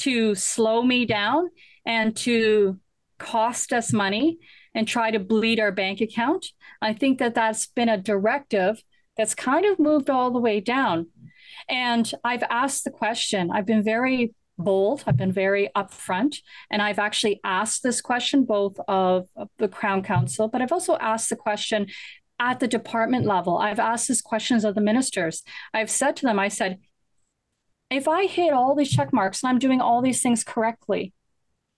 to slow me down and to cost us money and try to bleed our bank account. I think that that's been a directive that's kind of moved all the way down. And I've asked the question, I've been very bold, I've been very upfront, and I've actually asked this question both of the Crown Council, but I've also asked the question at the department level. I've asked these questions of the ministers. I've said to them, I said, if I hit all these check marks and I'm doing all these things correctly,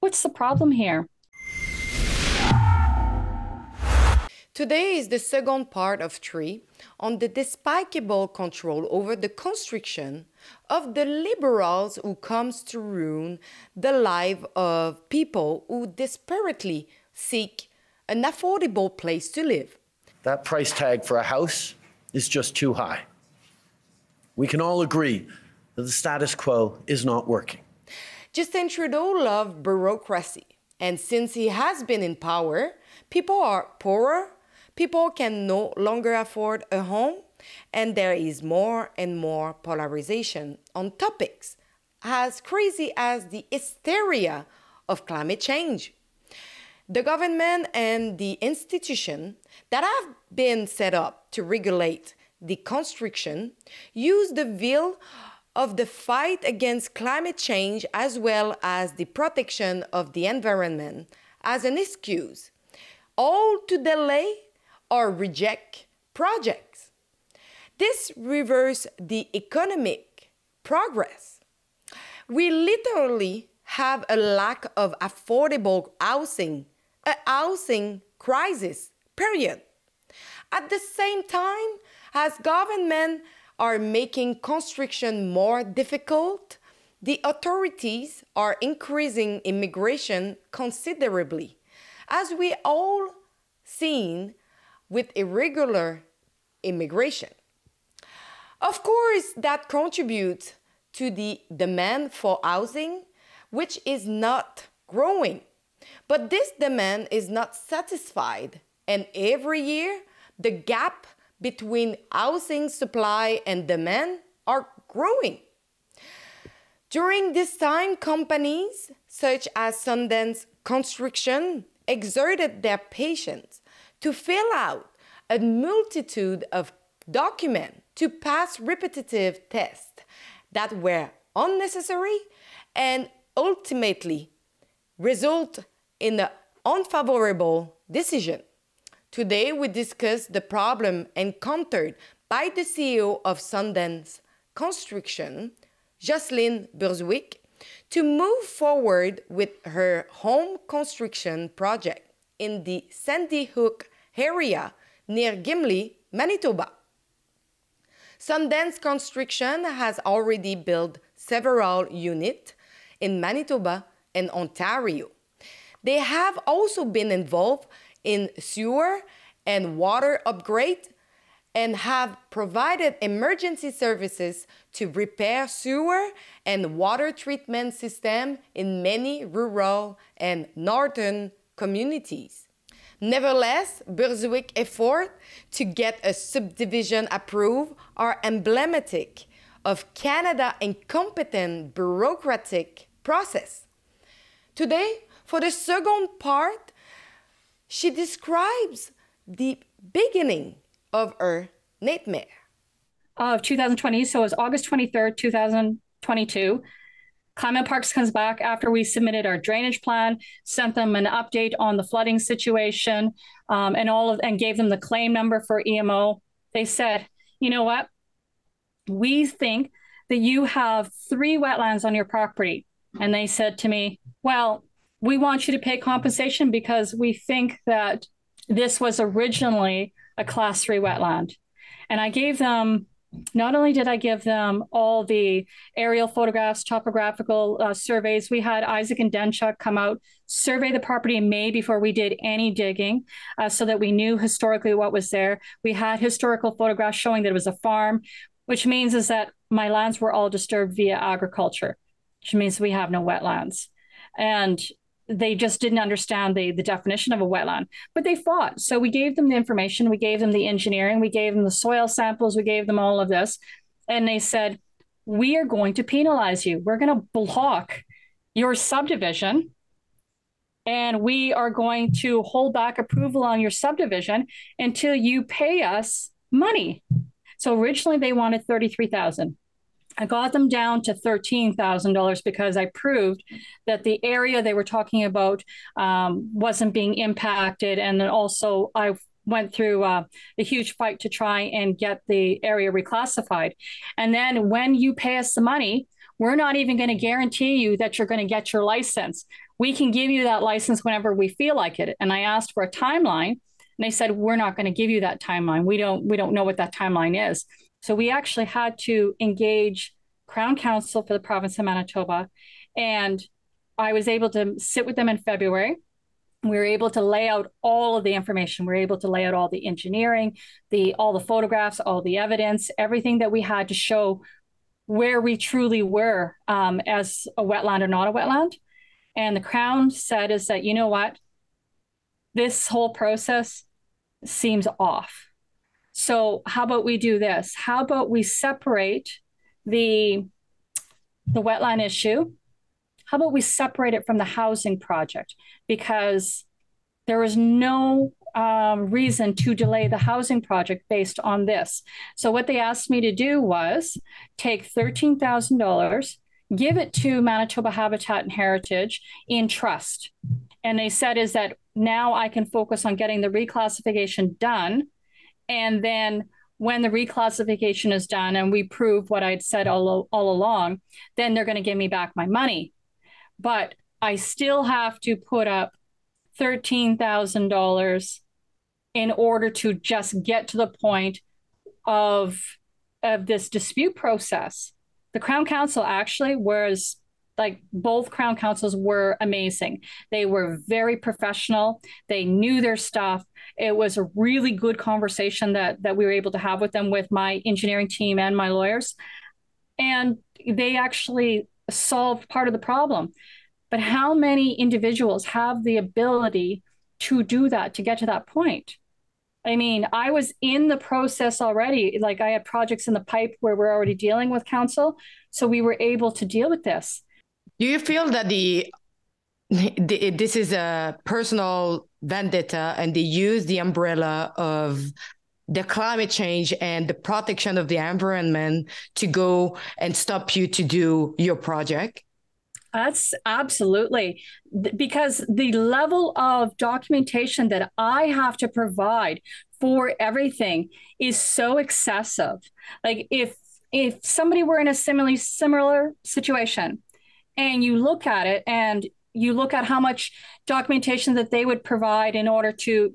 what's the problem here? Today is the second part of three on the despicable control over the constriction of the liberals who comes to ruin the life of people who desperately seek an affordable place to live. That price tag for a house is just too high. We can all agree that the status quo is not working. Justin Trudeau loved bureaucracy, and since he has been in power, people are poorer. People can no longer afford a home, and there is more and more polarization on topics as crazy as the hysteria of climate change. The government and the institution that have been set up to regulate the constriction use the veil of the fight against climate change as well as the protection of the environment as an excuse, all to delay or reject projects. This reverses the economic progress. We literally have a lack of affordable housing, a housing crisis, period. At the same time, as governments are making construction more difficult, the authorities are increasing immigration considerably, as we all seen with irregular immigration. Of course, that contributes to the demand for housing, which is not growing. But this demand is not satisfied, and every year, the gap between housing supply and demand are growing. During this time, companies such as Sundance Construction exerted their patience to fill out a multitude of documents to pass repetitive tests that were unnecessary and ultimately result in an unfavorable decision. Today, we discuss the problem encountered by the CEO of Sundance Construction, Jocelyn Burzuik, to move forward with her home construction project in the Sandy Hook area near Gimli, Manitoba. Sundance Construction has already built several units in Manitoba and Ontario. They have also been involved in sewer and water upgrade and have provided emergency services to repair sewer and water treatment system in many rural and northern communities. Nevertheless, Burzuik's efforts to get a subdivision approved are emblematic of Canada's incompetent bureaucratic process. Today, for the second part, she describes the beginning of her nightmare. Of 2020, so it was August 23rd, 2022. Climate Parks comes back after we submitted our drainage plan, sent them an update on the flooding situation, and gave them the claim number for EMO. They said, you know what? We think that you have 3 wetlands on your property. And they said to me, well, we want you to pay compensation because we think that this was originally a Class 3 wetland. And I gave them, not only did I give them all the aerial photographs, topographical surveys, we had Isaac and Denchuk come out, survey the property in May before we did any digging so that we knew historically what was there. We had historical photographs showing that it was a farm, which means is that my lands were all disturbed via agriculture, which means we have no wetlands. And they just didn't understand the definition of a wetland, but they fought. So we gave them the information, we gave them the engineering, we gave them the soil samples, we gave them all of this. And they said, we are going to penalize you. We're going to block your subdivision, and we are going to hold back approval on your subdivision until you pay us money. So originally they wanted $33,000. I got them down to $13,000 because I proved that the area they were talking about wasn't being impacted. And then also I went through a huge fight to try and get the area reclassified. And then when you pay us the money, we're not even going to guarantee you that you're going to get your license. We can give you that license whenever we feel like it. And I asked for a timeline, and they said, we're not going to give you that timeline. We don't know what that timeline is. So we actually had to engage Crown Council for the province of Manitoba. And I was able to sit with them in February. We were able to lay out all of the information. We were able to lay out all the engineering, all the photographs, all the evidence, everything that we had to show where we truly were as a wetland or not a wetland. And the Crown said is that, you know what, this whole process seems off. So how about we do this? How about we separate the wetland issue? How about we separate it from the housing project? Because there is no reason to delay the housing project based on this. So what they asked me to do was take $13,000, give it to Manitoba Habitat and Heritage in trust. And they said is that now I can focus on getting the reclassification done. And then when the reclassification is done and we prove what I'd said all along, then they're going to give me back my money. But I still have to put up $13,000 in order to just get to the point of this dispute process. The Crown Council actually was like, both Crown Councils were amazing. They were very professional. They knew their stuff. It was a really good conversation that we were able to have with them, with my engineering team and my lawyers. And they actually solved part of the problem. But how many individuals have the ability to do that, to get to that point? I mean, I was in the process already. Like, I had projects in the pipe where we're already dealing with council. So we were able to deal with this. Do you feel that this is a personal vendetta and they use the umbrella of the climate change and the protection of the environment to go and stop you to do your project? That's absolutely, because the level of documentation that I have to provide for everything is so excessive. Like, if somebody were in a similar situation, and you look at it and you look at how much documentation that they would provide in order to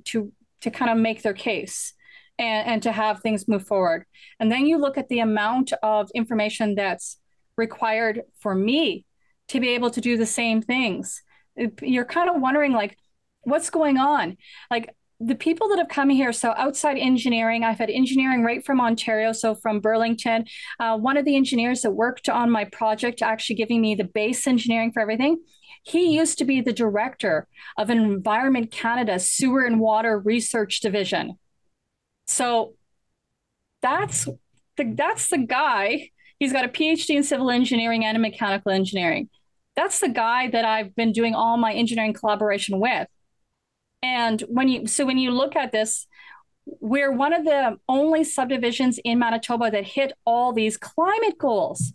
kind of make their case and to have things move forward. And then you look at the amount of information that's required for me to be able to do the same things. You're kind of wondering, like, what's going on? Like, the people that have come here, so outside engineering, I've had engineering right from Ontario, so from Burlington. One of the engineers that worked on my project, actually giving me the base engineering for everything, he used to be the director of Environment Canada Sewer and Water Research Division. So that's the guy. He's got a PhD in civil engineering and in mechanical engineering. That's the guy that I've been doing all my engineering collaboration with. And when you look at this, we're one of the only subdivisions in Manitoba that hit all these climate goals.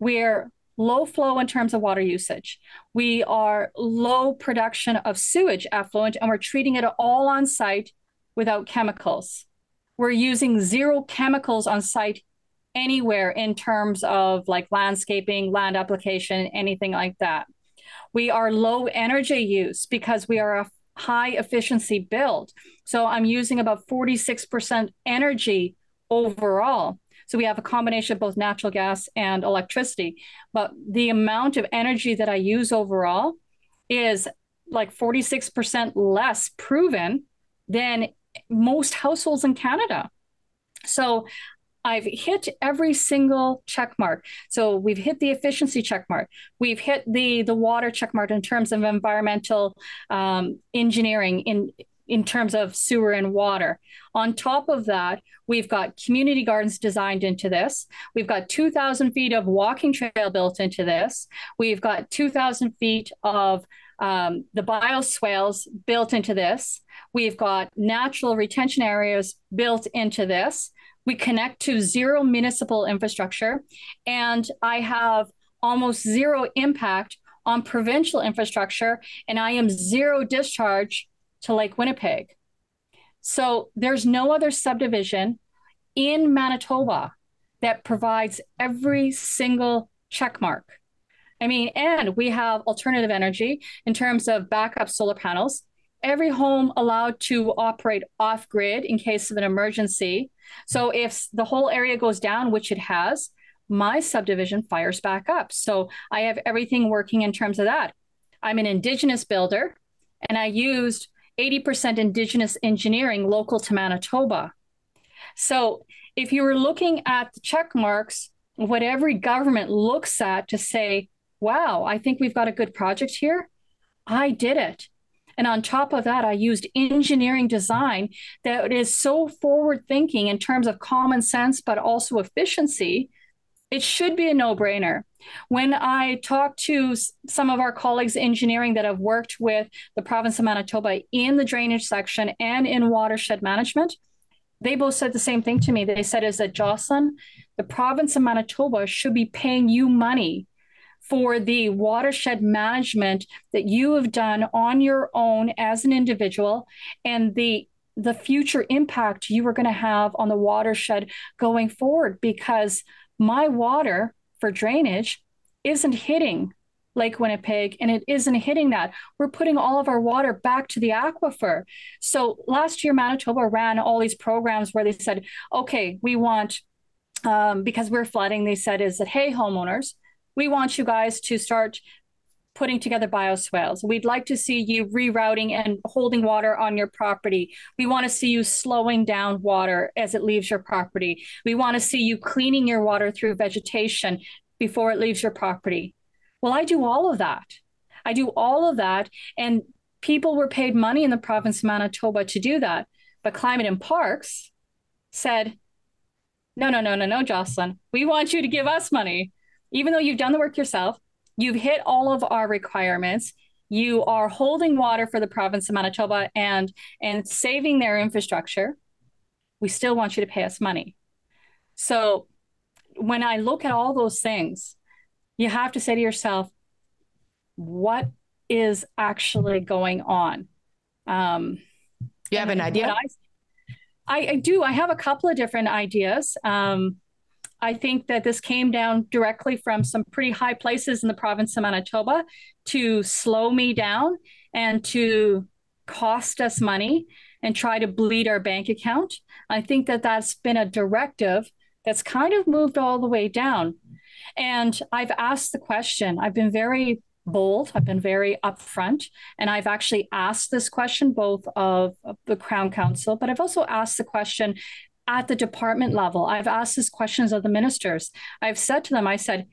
We're low flow in terms of water usage. We are low production of sewage effluent, and we're treating it all on site without chemicals. We're using zero chemicals on site anywhere in terms of like landscaping, land application, anything like that. We are low energy use because we are a high efficiency build. So I'm using about 46% energy overall. So we have a combination of both natural gas and electricity, but the amount of energy that I use overall is like 46% less proven than most households in Canada. So I've hit every single check mark. So we've hit the efficiency check mark. We've hit the water check mark in terms of environmental engineering in in terms of sewer and water. On top of that, we've got community gardens designed into this. We've got 2,000 feet of walking trail built into this. We've got 2,000 feet of the bioswales built into this. We've got natural retention areas built into this. We connect to zero municipal infrastructure, and I have almost zero impact on provincial infrastructure, and I am zero discharge to Lake Winnipeg. So there's no other subdivision in Manitoba that provides every single check mark. I mean, and we have alternative energy in terms of backup solar panels, every home allowed to operate off-grid in case of an emergency. So if the whole area goes down, which it has, my subdivision fires back up. So I have everything working in terms of that. I'm an Indigenous builder, and I used 80% Indigenous engineering local to Manitoba. So if you were looking at the check marks, what every government looks at to say, wow, I think we've got a good project here, I did it. And on top of that, I used engineering design that is so forward thinking in terms of common sense, but also efficiency. It should be a no-brainer. When I talk to some of our colleagues in engineering that have worked with the province of Manitoba in the drainage section and in watershed management, they both said the same thing to me. They said, is that, Jocelyn, the province of Manitoba should be paying you money for the watershed management that you have done on your own as an individual, and the future impact you are going to have on the watershed going forward, because my water for drainage isn't hitting Lake Winnipeg, and it isn't hitting that. We're putting all of our water back to the aquifer. So last year, Manitoba ran all these programs where they said, okay, we want, because we're flooding, they said, is that, hey, homeowners, we want you guys to start putting together bioswales. We'd like to see you rerouting and holding water on your property. We want to see you slowing down water as it leaves your property. We want to see you cleaning your water through vegetation before it leaves your property. Well, I do all of that. I do all of that, and people were paid money in the province of Manitoba to do that. But Climate and Parks said, no, Jocelyn, we want you to give us money. Even though you've done the work yourself, you've hit all of our requirements, you are holding water for the province of Manitoba and saving their infrastructure, we still want you to pay us money. So when I look at all those things, you have to say to yourself, what is actually going on? You have an idea? I do. I have a couple of different ideas. I think that this came down directly from some pretty high places in the province of Manitoba to slow me down and to cost us money and try to bleed our bank account. I think that that's been a directive that's kind of moved all the way down. And I've asked the question, I've been very bold, I've been very upfront, and I've actually asked this question both of the Crown Council, but I've also asked the question at the department level. I've asked these questions of the ministers. I've said to them, I said,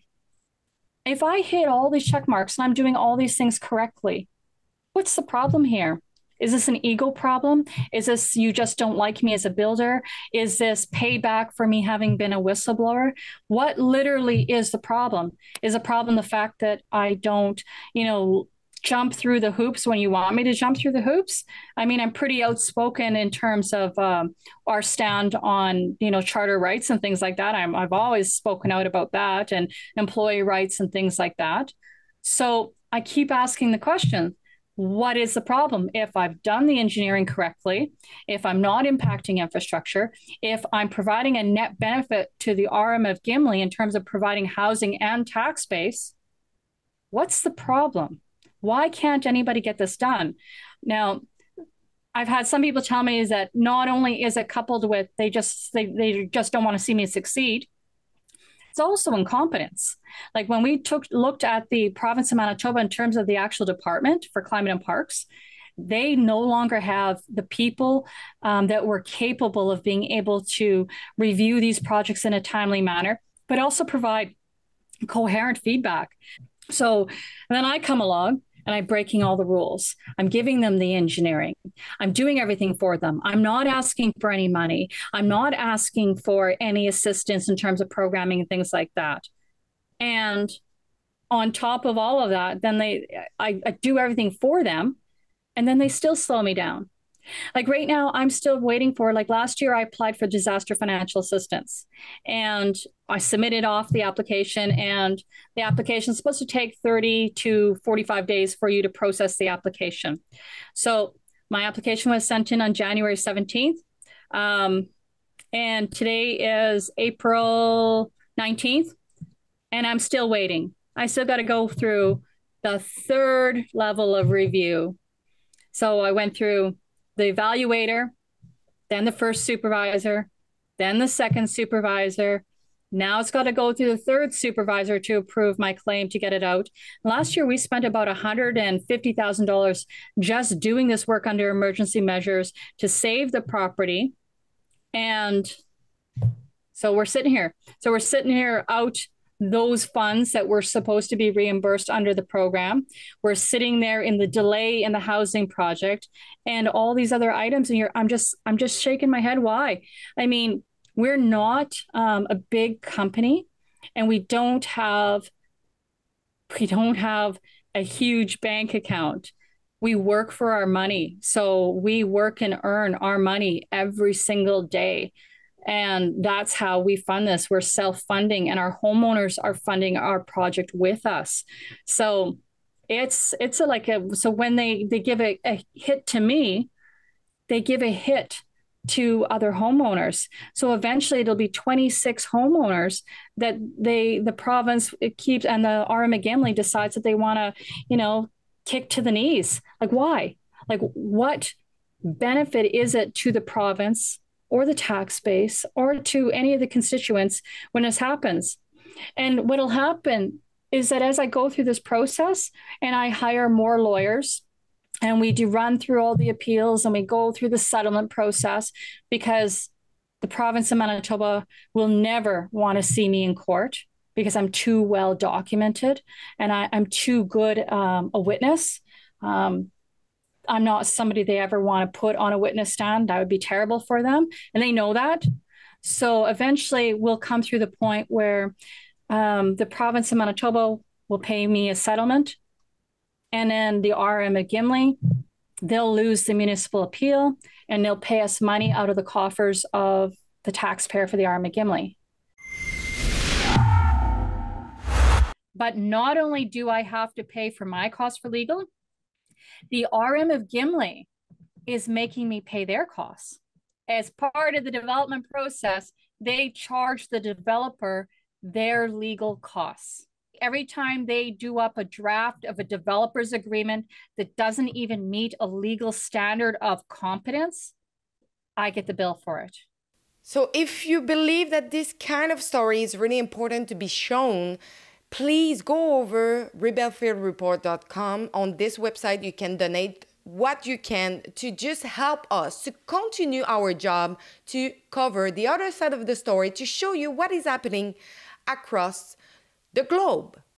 if I hit all these check marks and I'm doing all these things correctly, what's the problem here? Is this an ego problem? Is this you just don't like me as a builder? Is this payback for me having been a whistleblower? What literally is the problem? Is the problem the fact that I don't, jump through the hoops when you want me to jump through the hoops? I mean, I'm pretty outspoken in terms of our stand on, charter rights and things like that. I've always spoken out about that, and employee rights and things like that. So I keep asking the question, what is the problem? If I've done the engineering correctly, if I'm not impacting infrastructure, if I'm providing a net benefit to the RM of Gimli in terms of providing housing and tax base, what's the problem? Why can't anybody get this done? Now, I've had some people tell me is that not only is it coupled with they just don't want to see me succeed, it's also incompetence. Like when we looked at the province of Manitoba in terms of the actual department for Climate and Parks, they no longer have the people that were capable of being able to review these projects in a timely manner, but also provide coherent feedback. So then I come along and I'm breaking all the rules. I'm giving them the engineering. I'm doing everything for them. I'm not asking for any money. I'm not asking for any assistance in terms of programming and things like that. And on top of all of that, then I do everything for them, and then they still slow me down. Like right now, I'm still waiting for, like last year, I applied for disaster financial assistance and I submitted off the application, and the application is supposed to take 30 to 45 days for you to process the application. So my application was sent in on January 17th. And today is April 19th and I'm still waiting. I still got to go through the third level of review. So I went through the evaluator, then the first supervisor, then the second supervisor. Now it's got to go through the third supervisor to approve my claim to get it out. Last year, we spent about $150,000 just doing this work under emergency measures to save the property. And so we're sitting here. So we're sitting here out those funds that were supposed to be reimbursed under the program. We're sitting there in the delay in the housing project and all these other items. And I'm just shaking my head. Why? I mean, we're not a big company, and we don't have a huge bank account. We work for our money. So we work and earn our money every single day. And that's how we fund this. We're self-funding, and our homeowners are funding our project with us. So it's when they give a hit to me, they give a hit to other homeowners. So eventually it'll be 26 homeowners that the province keeps, and the RM at Gimli decides that they want to, kick to the knees. Like why? Like what benefit is it to the province or the tax base, or to any of the constituents when this happens? And what'll happen is that as I go through this process and I hire more lawyers, and we do run through all the appeals and we go through the settlement process, because the province of Manitoba will never want to see me in court because I'm too well documented and I'm too good a witness. I'm not somebody they ever want to put on a witness stand. That would be terrible for them. And they know that. So eventually we'll come through the point where the province of Manitoba will pay me a settlement. And then the RM at Gimli, they'll lose the municipal appeal and they'll pay us money out of the coffers of the taxpayer for the RM at Gimli. But not only do I have to pay for my cost for legal, the RM of Gimli is making me pay their costs. As part of the development process, they charge the developer their legal costs. Every time they do up a draft of a developer's agreement that doesn't even meet a legal standard of competence, I get the bill for it. So if you believe that this kind of story is really important to be shown, please go over RebelFieldReport.com. On this website, you can donate what you can to just help us to continue our job, to cover the other side of the story, to show you what is happening across the globe.